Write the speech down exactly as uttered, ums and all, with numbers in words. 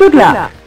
Good luck.